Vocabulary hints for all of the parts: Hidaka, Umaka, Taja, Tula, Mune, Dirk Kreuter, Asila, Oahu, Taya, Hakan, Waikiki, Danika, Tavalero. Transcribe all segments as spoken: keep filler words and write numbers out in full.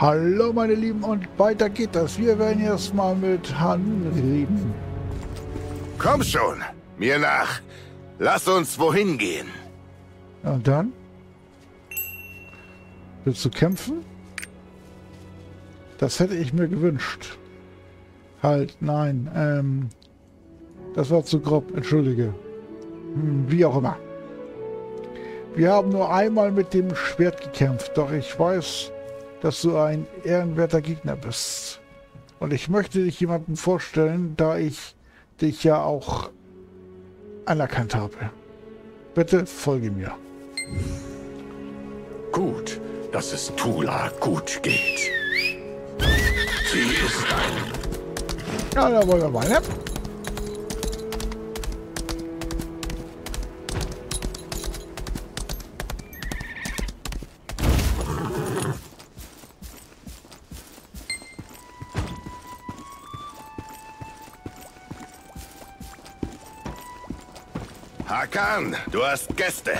Hallo meine Lieben und weiter geht das. Wir werden jetzt mal mit Han reden. Komm schon, mir nach. Lass uns wohin gehen. Und dann? Willst du kämpfen? Das hätte ich mir gewünscht. Halt, nein. Ähm, das war zu grob, entschuldige. Hm, wie auch immer. Wir haben nur einmal mit dem Schwert gekämpft, doch ich weiß, dass du ein ehrenwerter Gegner bist. Und ich möchte dich jemandem vorstellen, da ich dich ja auch anerkannt habe. Bitte folge mir. Gut, dass es Tula gut geht. Sie ist ein... Ja, da wollen wir mal, ne? Hakan, du hast Gäste.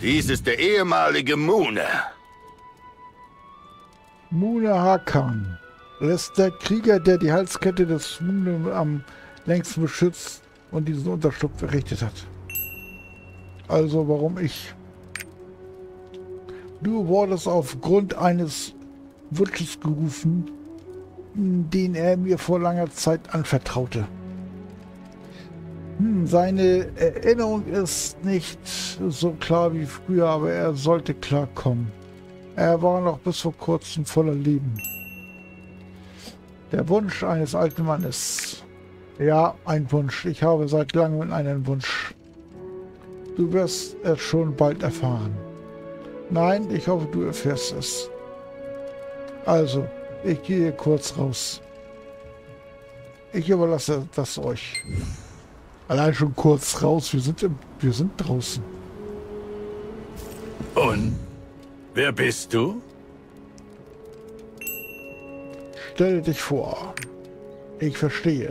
Dies ist der ehemalige Mune. Mune Hakan. Er ist der Krieger, der die Halskette des Mune am längsten beschützt und diesen Unterschlupf errichtet hat. Also warum ich? Du wurdest aufgrund eines Wunsches gerufen, den er mir vor langer Zeit anvertraute. Hm, seine Erinnerung ist nicht so klar wie früher, aber er sollte klarkommen. Er war noch bis vor kurzem voller Leben. Der Wunsch eines alten Mannes. Ja, ein Wunsch. Ich habe seit langem einen Wunsch. Du wirst es schon bald erfahren. Nein, ich hoffe, du erfährst es. Also, ich gehe kurz raus. Ich überlasse das euch. Allein schon kurz raus, wir sind im, wir sind draußen. Und wer bist du? Stell dich vor. Ich verstehe.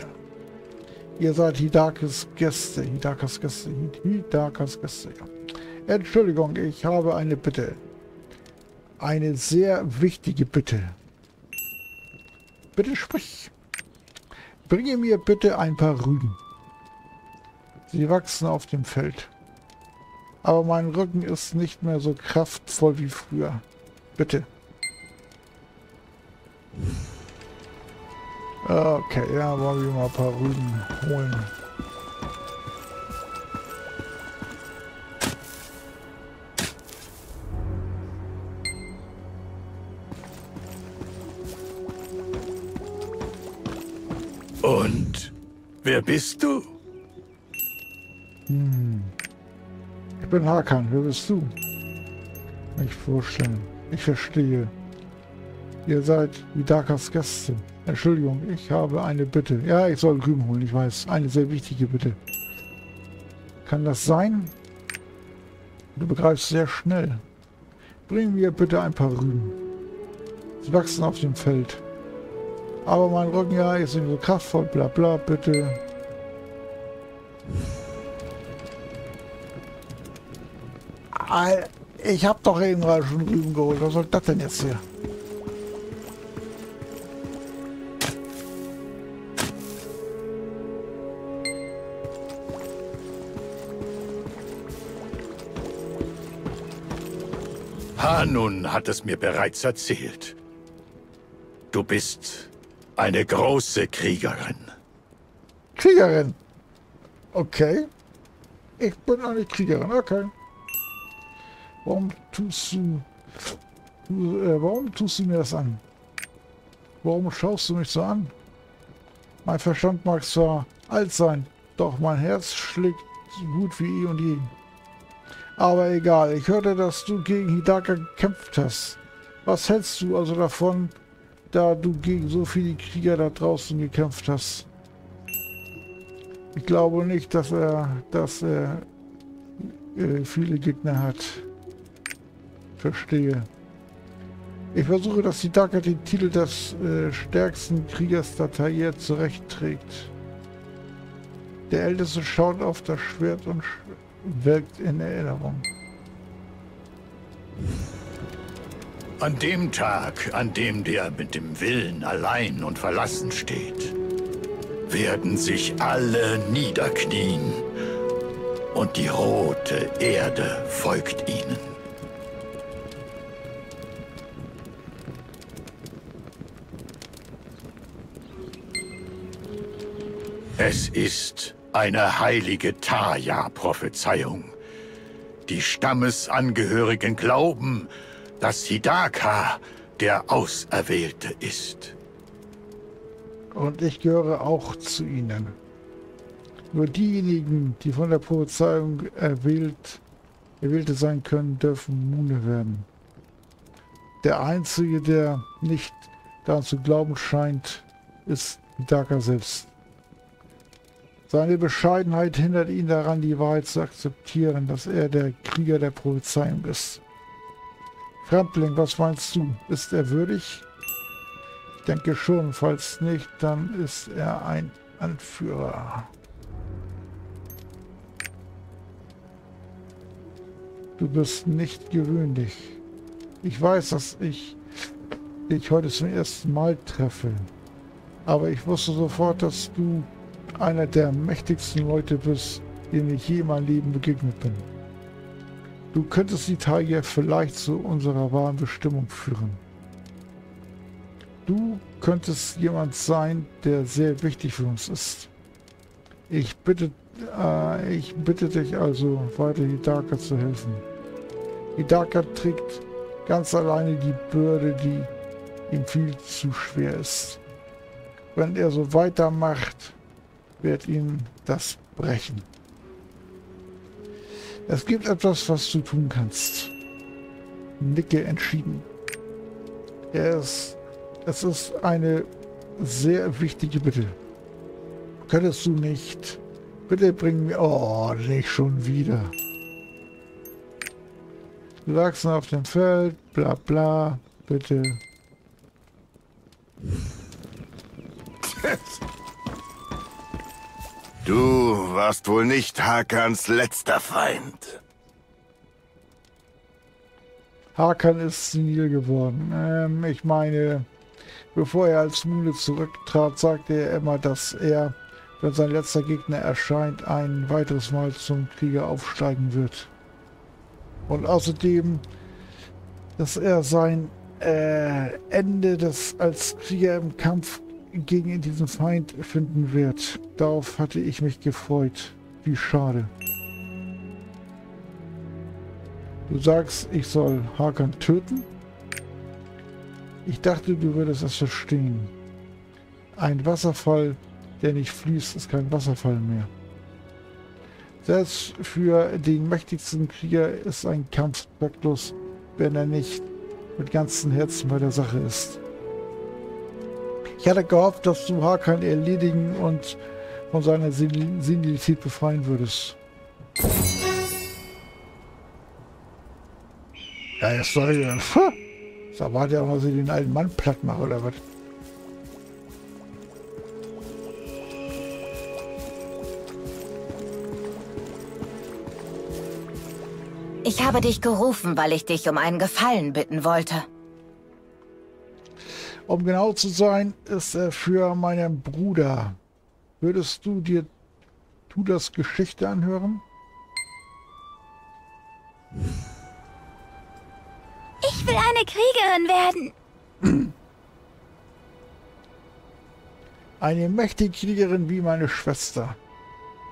Ihr seid Hidakas Gäste. Hidakas Gäste. Hidakas Gäste. Ja. Entschuldigung, ich habe eine Bitte. Eine sehr wichtige Bitte. Bitte sprich. Bringe mir bitte ein paar Rüben. Sie wachsen auf dem Feld. Aber mein Rücken ist nicht mehr so kraftvoll wie früher. Bitte. Okay, ja, wollen wir mal ein paar Rüben holen. Und wer bist du? Hm. Ich bin Hakan, wer bist du? Mich vorstellen. Ich verstehe. Ihr seid Hidakas Gäste. Entschuldigung, ich habe eine Bitte. Ja, ich soll Rüben holen, ich weiß. Eine sehr wichtige Bitte. Kann das sein? Du begreifst sehr schnell. Bring mir bitte ein paar Rüben. Sie wachsen auf dem Feld. Aber mein Rücken, ja, ist nicht so kraftvoll. Bla bla, bitte. Ich hab doch eben gerade schon Rüben geholt. Was soll das denn jetzt hier? Hanun hat es mir bereits erzählt. Du bist eine große Kriegerin. Kriegerin? Okay. Ich bin eine Kriegerin, okay. Warum tust du, du äh, warum tust du mir das an? Warum schaust du mich so an? Mein Verstand mag zwar alt sein, doch mein Herz schlägt so gut wie eh und je. Aber egal, ich hörte, dass du gegen Hidaka gekämpft hast. Was hältst du also davon, da du gegen so viele Krieger da draußen gekämpft hast? Ich glaube nicht, dass er, dass er äh, viele Gegner hat. Verstehe. Ich versuche, dass Hidaka den Titel des äh, stärksten Kriegers der Taja zurechtträgt. Der Älteste schaut auf das Schwert und sch wirkt in Erinnerung. An dem Tag, an dem der mit dem Willen allein und verlassen steht, werden sich alle niederknien und die rote Erde folgt ihnen. Es ist eine heilige Taja-Prophezeiung. Die Stammesangehörigen glauben, dass Hidaka der Auserwählte ist. Und ich gehöre auch zu ihnen. Nur diejenigen, die von der Prophezeiung erwählt, Erwählte sein können, dürfen Mune werden. Der Einzige, der nicht daran zu glauben scheint, ist Hidaka selbst. Seine Bescheidenheit hindert ihn daran, die Wahrheit zu akzeptieren, dass er der Krieger der Prophezeiung ist. Fremdling, was meinst du? Ist er würdig? Ich denke schon, falls nicht, dann ist er ein Anführer. Du bist nicht gewöhnlich. Ich weiß, dass ich dich heute zum ersten Mal treffe, aber ich wusste sofort, dass du einer der mächtigsten Leute bist, denen ich je in meinem Leben begegnet bin. Du könntest die Taja vielleicht zu unserer wahren Bestimmung führen. Du könntest jemand sein, der sehr wichtig für uns ist. Ich bitte, äh, ich bitte dich also, weiter Hidaka zu helfen. Hidaka trägt ganz alleine die Bürde, die ihm viel zu schwer ist. Wenn er so weitermacht, wird ihm das brechen. Es gibt etwas, was du tun kannst. Nicke entschieden. Er ist, es ist eine sehr wichtige Bitte. Könntest du nicht? Bitte bring mir... Oh, nicht schon wieder. Du lagst auf dem Feld, bla bla, bitte. Du warst wohl nicht Hakans letzter Feind. Hakan ist senil geworden. Ähm, ich meine, bevor er als Mune zurücktrat, sagte er immer, dass er, wenn sein letzter Gegner erscheint, ein weiteres Mal zum Krieger aufsteigen wird. Und außerdem, dass er sein äh, Ende des, als Krieger im Kampf gegen diesen Feind finden wird. Darauf hatte ich mich gefreut. Wie schade. Du sagst, ich soll Hakan töten? Ich dachte, du würdest es verstehen. Ein Wasserfall, der nicht fließt, ist kein Wasserfall mehr. Selbst für den mächtigsten Krieger ist ein Kampf zwecklos, wenn er nicht mit ganzem Herzen bei der Sache ist. Ich hatte gehofft, dass du Hakan erledigen und von seiner Senilität befreien würdest. Ja, jetzt soll ich dann... Ich erwarte ja, dass ich den alten Mann platt mache, oder was? Ich habe dich gerufen, weil ich dich um einen Gefallen bitten wollte. Um genau zu sein, ist er für meinen Bruder. Würdest du dir Tulas Geschichte anhören? Ich will eine Kriegerin werden. Eine mächtige Kriegerin wie meine Schwester.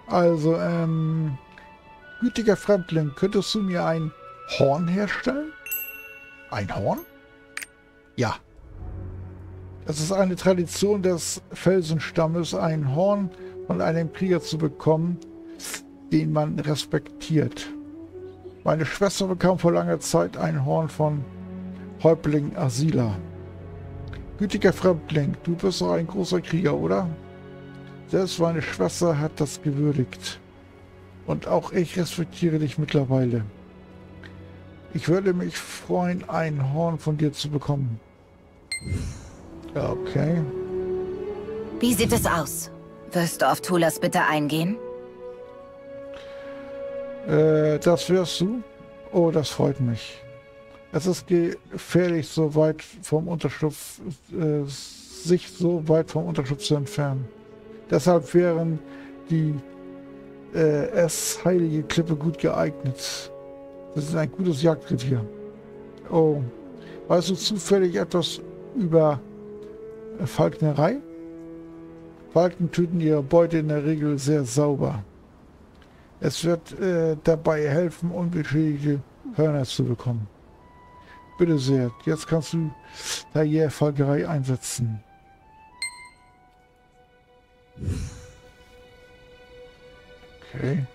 Also, ähm, gütiger Fremdling, könntest du mir ein Horn herstellen? Ein Horn? Ja. Es ist eine Tradition des Felsenstammes, ein Horn von einem Krieger zu bekommen, den man respektiert. Meine Schwester bekam vor langer Zeit ein Horn von Häuptling Asila. Gütiger Fremdling, du bist doch ein großer Krieger, oder? Selbst meine Schwester hat das gewürdigt. Und auch ich respektiere dich mittlerweile. Ich würde mich freuen, ein Horn von dir zu bekommen. Okay. Wie sieht es aus? Wirst du auf Tulas Bitte eingehen? Äh, das wirst du? Oh, das freut mich. Es ist gefährlich, so weit vom Unterschlupf, äh, sich so weit vom Unterschlupf zu entfernen. Deshalb wären die äh, es heilige Klippe gut geeignet. Das ist ein gutes Jagdrevier. Oh, weißt du zufällig etwas über äh, Falknerei? Falken töten ihre Beute in der Regel sehr sauber. Es wird äh, dabei helfen, unbeschädigte Hörner zu bekommen. Bitte sehr, jetzt kannst du Taja Falkerei einsetzen. Okay.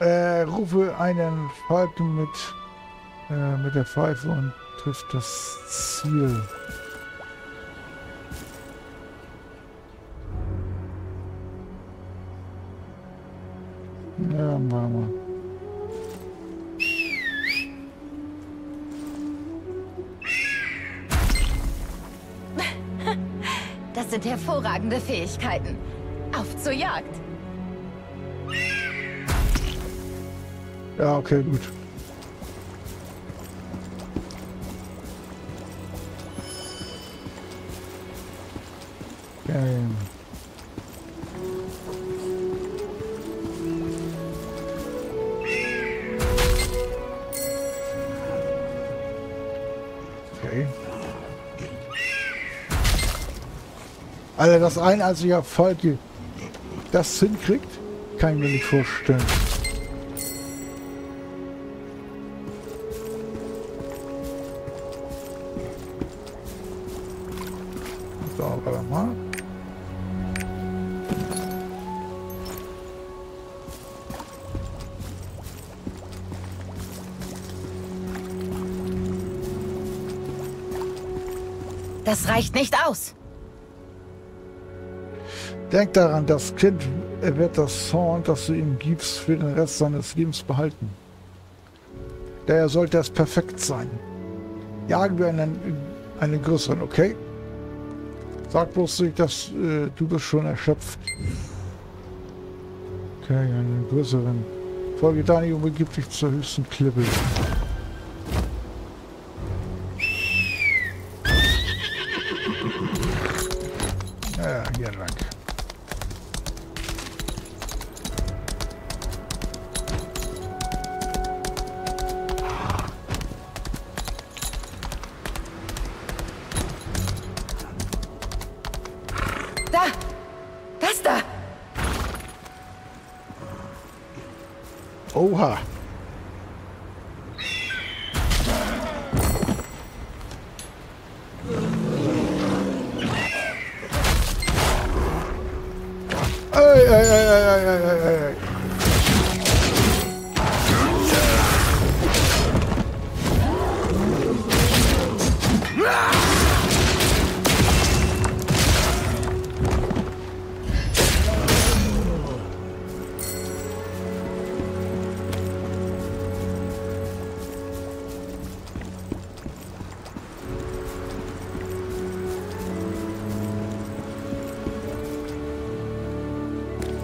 Äh, rufe einen Falken mit, äh, mit der Pfeife und trifft das Ziel. Ja, Mama. Das sind hervorragende Fähigkeiten. Auf zur Jagd. Ja, okay, gut. Okay. Alter, das ein einziger Falke das hinkriegt, kann ich mir nicht vorstellen. So, warte mal. Das reicht nicht aus. Denk daran, das Kind wird das Horn, das du ihm gibst, für den Rest seines Lebens behalten. Daher sollte es perfekt sein. Jagen wir einen, einen größeren, okay? Sag bloß nicht, dass äh, du bist schon erschöpft. Okay, einen größeren. Folge Daniel und begib dich zur höchsten Klippe. Ja, hier lang. Oha. Ei, ei, ei, ei, ei, ei, ei.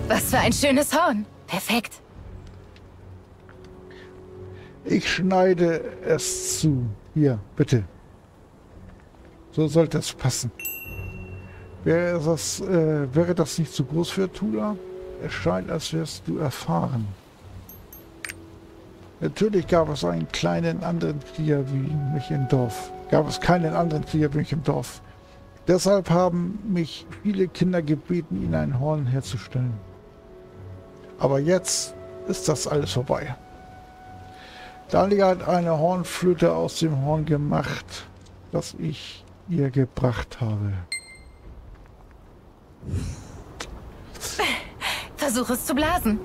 Was für ein schönes Horn. Perfekt. Ich schneide es zu. Hier, bitte. So sollte es passen. Wäre das, äh, wäre das nicht zu groß für Tula? Es scheint, als wärst du erfahren. Natürlich gab es einen kleinen anderen Krieger wie mich im Dorf. Gab es keinen anderen Krieger wie mich im Dorf. Deshalb haben mich viele Kinder gebeten, ihnen ein Horn herzustellen. Aber jetzt ist das alles vorbei. Danika hat eine Hornflöte aus dem Horn gemacht, das ich ihr gebracht habe. Versuch es zu blasen.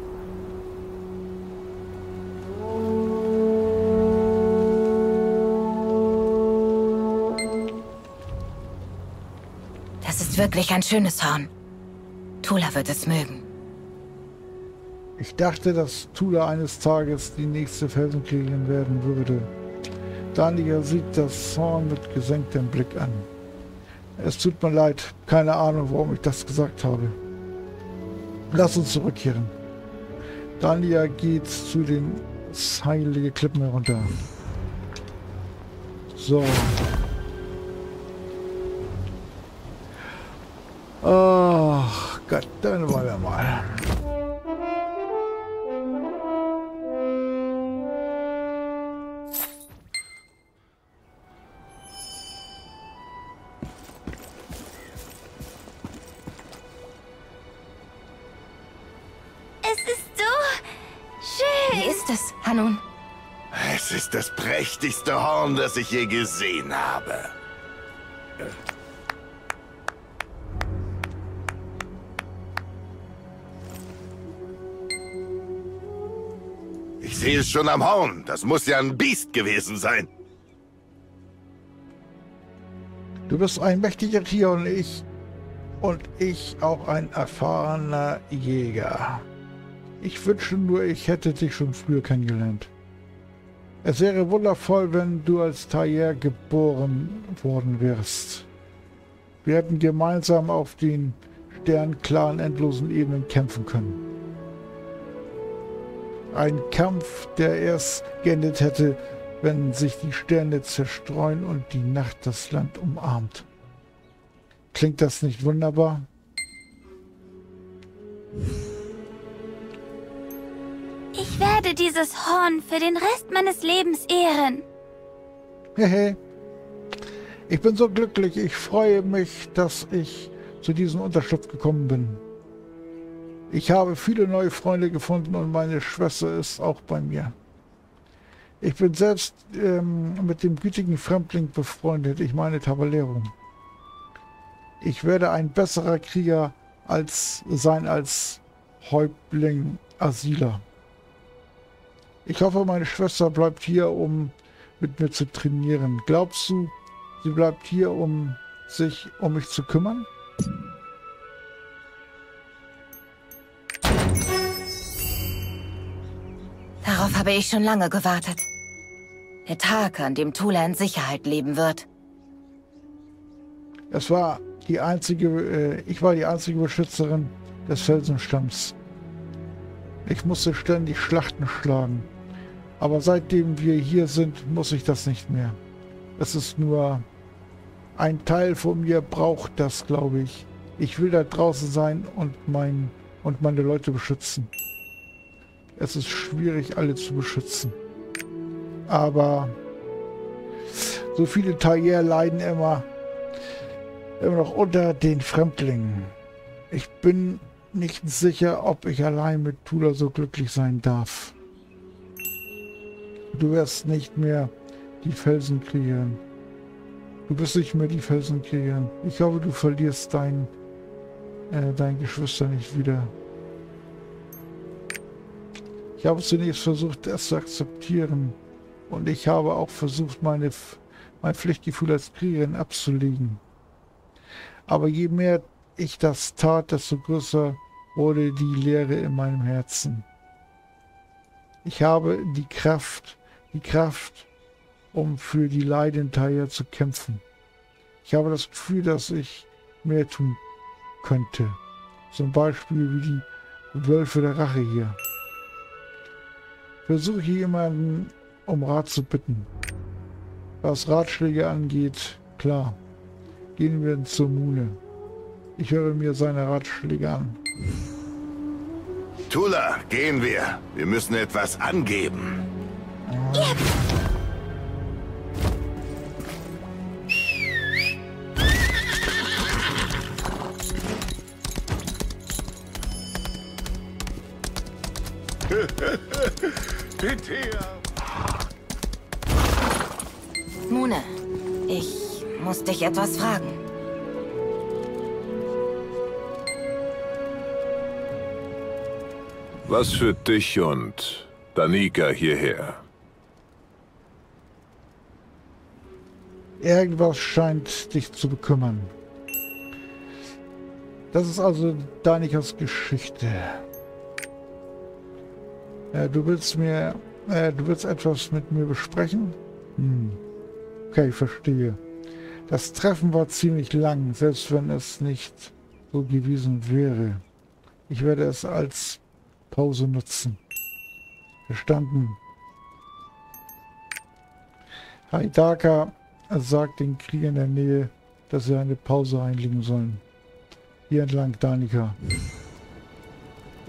Das ist wirklich ein schönes Horn. Tula wird es mögen. Ich dachte, dass Tula eines Tages die nächste Felsenkönigin werden würde. Danika sieht das Horn mit gesenktem Blick an. Es tut mir leid, keine Ahnung, warum ich das gesagt habe. Lass uns zurückkehren. Danika geht zu den heiligen Klippen herunter. So. Ach Gott, dann wollen wir mal. Das prächtigste Horn, das ich je gesehen habe. Ich sehe es schon am Horn. Das muss ja ein Biest gewesen sein. Du bist ein mächtiger Tier und ich... Und ich auch ein erfahrener Jäger. Ich wünsche nur, ich hätte dich schon früher kennengelernt. Es wäre wundervoll, wenn du als Taja geboren worden wärst. Wir hätten gemeinsam auf den sternklaren, endlosen Ebenen kämpfen können. Ein Kampf, der erst geendet hätte, wenn sich die Sterne zerstreuen und die Nacht das Land umarmt. Klingt das nicht wunderbar? Ich werde dieses Horn für den Rest meines Lebens ehren. Hehe. Ich bin so glücklich. Ich freue mich, dass ich zu diesem Unterschlupf gekommen bin. Ich habe viele neue Freunde gefunden und meine Schwester ist auch bei mir. Ich bin selbst ähm, mit dem gütigen Fremdling befreundet. Ich meine Tavalero. Ich werde ein besserer Krieger als, sein als Häuptling Asila. Ich hoffe, meine Schwester bleibt hier, um mit mir zu trainieren. Glaubst du, sie bleibt hier, um sich um mich zu kümmern? Darauf habe ich schon lange gewartet. Der Tag, an dem Tula in Sicherheit leben wird. Es war die einzige, äh, ich war die einzige Beschützerin des Felsenstamms. Ich musste ständig Schlachten schlagen. Aber seitdem wir hier sind, muss ich das nicht mehr. Es ist nur... Ein Teil von mir braucht das, glaube ich. Ich will da draußen sein und, mein, und meine Leute beschützen. Es ist schwierig, alle zu beschützen. Aber... So viele Taja leiden immer... Immer noch unter den Fremdlingen. Ich bin nicht sicher, ob ich allein mit Tula so glücklich sein darf. Du wirst nicht mehr die Felsenkriegerin. Du bist nicht mehr die Felsenkriegerin. Ich hoffe, du verlierst dein, äh, dein Geschwister nicht wieder. Ich habe zunächst versucht, es zu akzeptieren. Und ich habe auch versucht, meine, mein Pflichtgefühl als Kriegerin abzulegen. Aber je mehr ich das tat, desto größer wurde die Leere in meinem Herzen. Ich habe die Kraft, die Kraft, um für die leidenden Taja zu kämpfen. Ich habe das Gefühl, dass ich mehr tun könnte. Zum Beispiel wie die Wölfe der Rache hier. Versuche jemanden um Rat zu bitten. Was Ratschläge angeht, klar. Gehen wir zur Mune. Ich höre mir seine Ratschläge an. Tula, gehen wir. Wir müssen etwas angeben. Ja. Mune, ich muss dich etwas fragen. Was führt dich und Danika hierher? Irgendwas scheint dich zu bekümmern. Das ist also Danikas Geschichte. Äh, du willst mir, äh, du willst etwas mit mir besprechen? Hm. Okay, ich verstehe. Das Treffen war ziemlich lang, selbst wenn es nicht so gewesen wäre. Ich werde es als Pause nutzen. Verstanden. Hidaka Er sagt den Kriegern in der Nähe, dass sie eine Pause einlegen sollen. Hier entlang, Danika.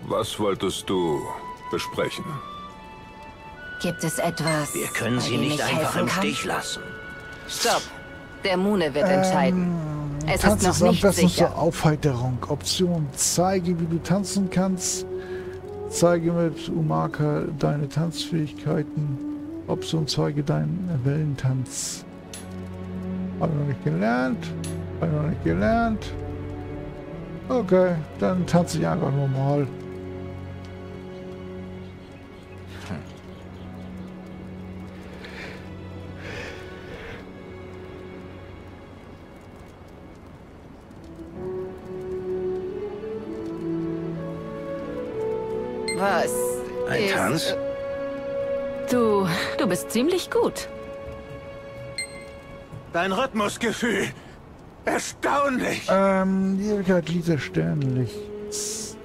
Was wolltest du besprechen? Gibt es etwas? Wir können sie nicht einfach im Stich lassen. Stopp! Der Mune wird ähm, entscheiden. Es ist noch nicht sicher. Tanzen zur Aufheiterung. Option: Zeige, wie du tanzen kannst. Zeige mit Umaka deine Tanzfähigkeiten. Option: Zeige deinen Wellentanz. Hab ich noch nicht gelernt. Hab ich noch nicht gelernt. Okay, dann tanze ich einfach normal. Was? Ein Tanz? Du, du bist ziemlich gut. Dein Rhythmusgefühl. Erstaunlich! Ähm, die Ewigkeit dieser Sternlichts.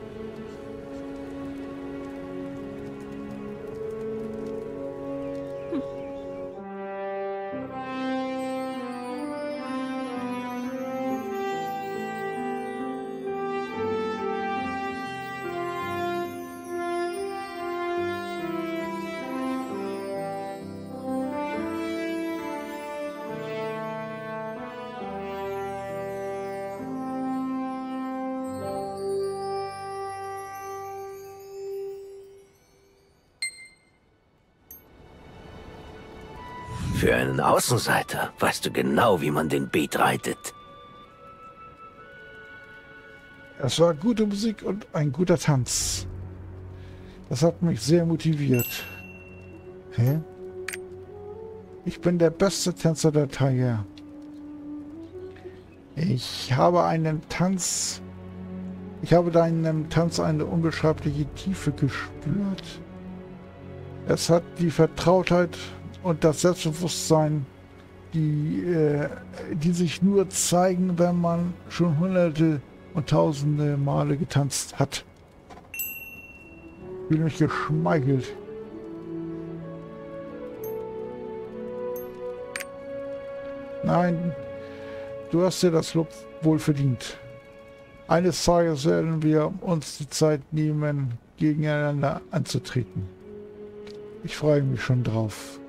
Hm. Für einen Außenseiter weißt du genau, wie man den Beat reitet. Es war gute Musik und ein guter Tanz. Das hat mich sehr motiviert. Hä? Ich bin der beste Tänzer der Taja. Ich habe einen Tanz... Ich habe deinem Tanz eine unbeschreibliche Tiefe gespürt. Es hat die Vertrautheit... und das Selbstbewusstsein, die, äh, die sich nur zeigen, wenn man schon hunderte und tausende Male getanzt hat. Ich fühle mich geschmeichelt. Nein, du hast dir das Lob wohl verdient. Eines Tages werden wir uns die Zeit nehmen, gegeneinander anzutreten. Ich freue mich schon drauf.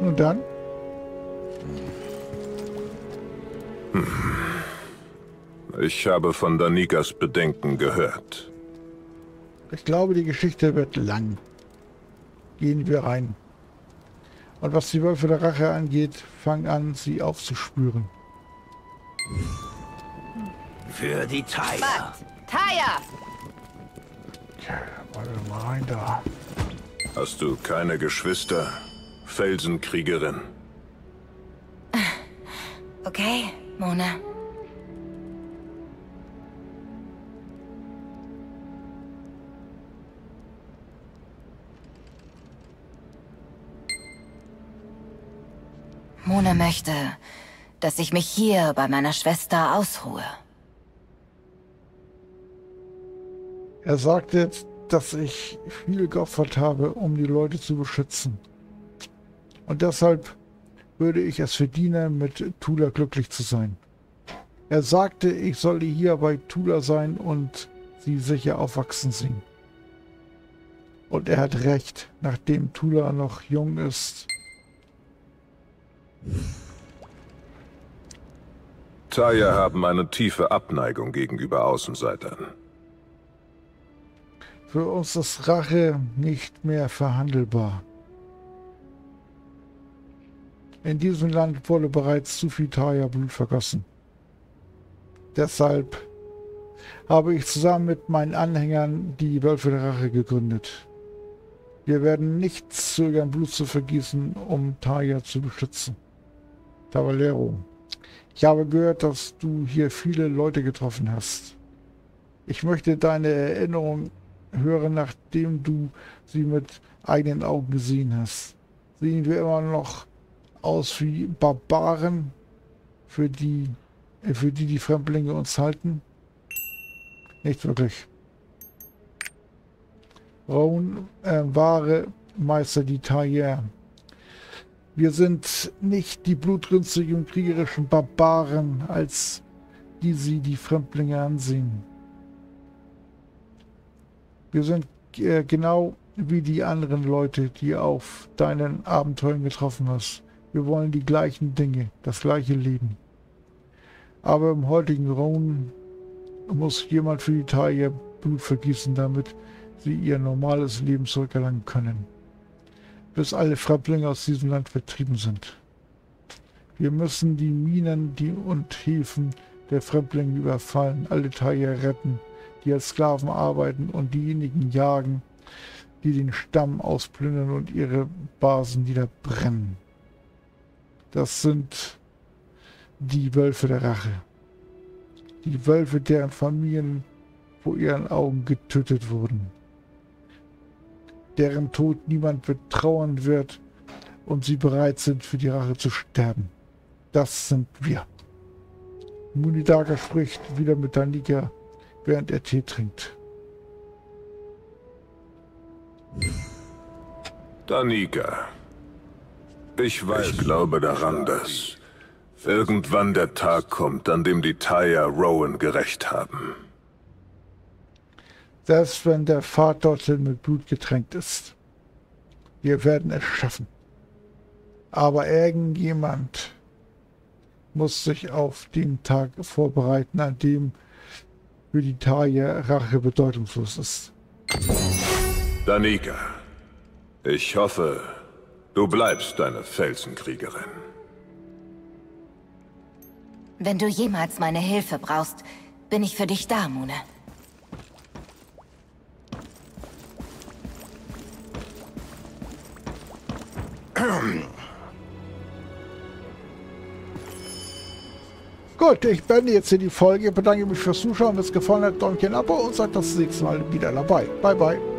Nun dann. Ich habe von Danikas Bedenken gehört. Ich glaube, die Geschichte wird lang. Gehen wir rein. Und was die Wölfe der Rache angeht, fang an, sie aufzuspüren. Für die Taya. Taya! Okay, warte mal rein da. Hast du keine Geschwister, Felsenkriegerin? Okay, Mune. Mune möchte, dass ich mich hier bei meiner Schwester ausruhe. Er sagt jetzt, dass ich viel geopfert habe, um die Leute zu beschützen. Und deshalb würde ich es verdienen, mit Tula glücklich zu sein. Er sagte, ich solle hier bei Tula sein und sie sicher aufwachsen sehen. Und er hat recht, nachdem Tula noch jung ist. Taya haben eine tiefe Abneigung gegenüber Außenseitern. Für uns ist Rache nicht mehr verhandelbar. In diesem Land wurde bereits zu viel Taja-Blut vergossen. Deshalb habe ich zusammen mit meinen Anhängern die Wölfe der Rache gegründet. Wir werden nichts zögern, Blut zu vergießen, um Taja zu beschützen. Tavalero, ich habe gehört, dass du hier viele Leute getroffen hast. Ich möchte deine Erinnerung höre, nachdem du sie mit eigenen Augen gesehen hast. Sehen wir immer noch aus wie Barbaren, für die, für die die Fremdlinge uns halten? Nicht wirklich. Raun äh, wahre Meister die Taja Wir sind nicht die blutrünstigen und kriegerischen Barbaren, als die sie die Fremdlinge ansehen. Wir sind äh, genau wie die anderen Leute, die auf deinen Abenteuern getroffen hast. Wir wollen die gleichen Dinge, das gleiche Leben. Aber im heutigen Raum muss jemand für die Taja Blut vergießen, damit sie ihr normales Leben zurückerlangen können. Bis alle Fremdlinge aus diesem Land vertrieben sind. Wir müssen die Minen die und Häfen der Fremdlinge überfallen, alle Taja retten, die als Sklaven arbeiten, und diejenigen jagen, die den Stamm ausplündern und ihre Basen niederbrennen. Das sind die Wölfe der Rache. Die Wölfe, deren Familien vor ihren Augen getötet wurden. Deren Tod niemand betrauern wird und sie bereit sind, für die Rache zu sterben. Das sind wir. Munidaka spricht wieder mit Danika, während er Tee trinkt. Danika, ich weiß... Ich glaube daran, dass irgendwann der Tag kommt, an dem die Taya Rowan gerecht haben. Selbst wenn der Pfad dorthin mit Blut getränkt ist. Wir werden es schaffen. Aber irgendjemand muss sich auf den Tag vorbereiten, an dem für die Taya Rache bedeutungslos ist. Danika, ich hoffe, du bleibst deine Felsenkriegerin. Wenn du jemals meine Hilfe brauchst, bin ich für dich da, Mune. Gut, ich beende jetzt hier die Folge, bedanke mich fürs Zuschauen, wenn es gefallen hat, Däumchen ab und seid das nächste Mal wieder dabei. Bye, bye.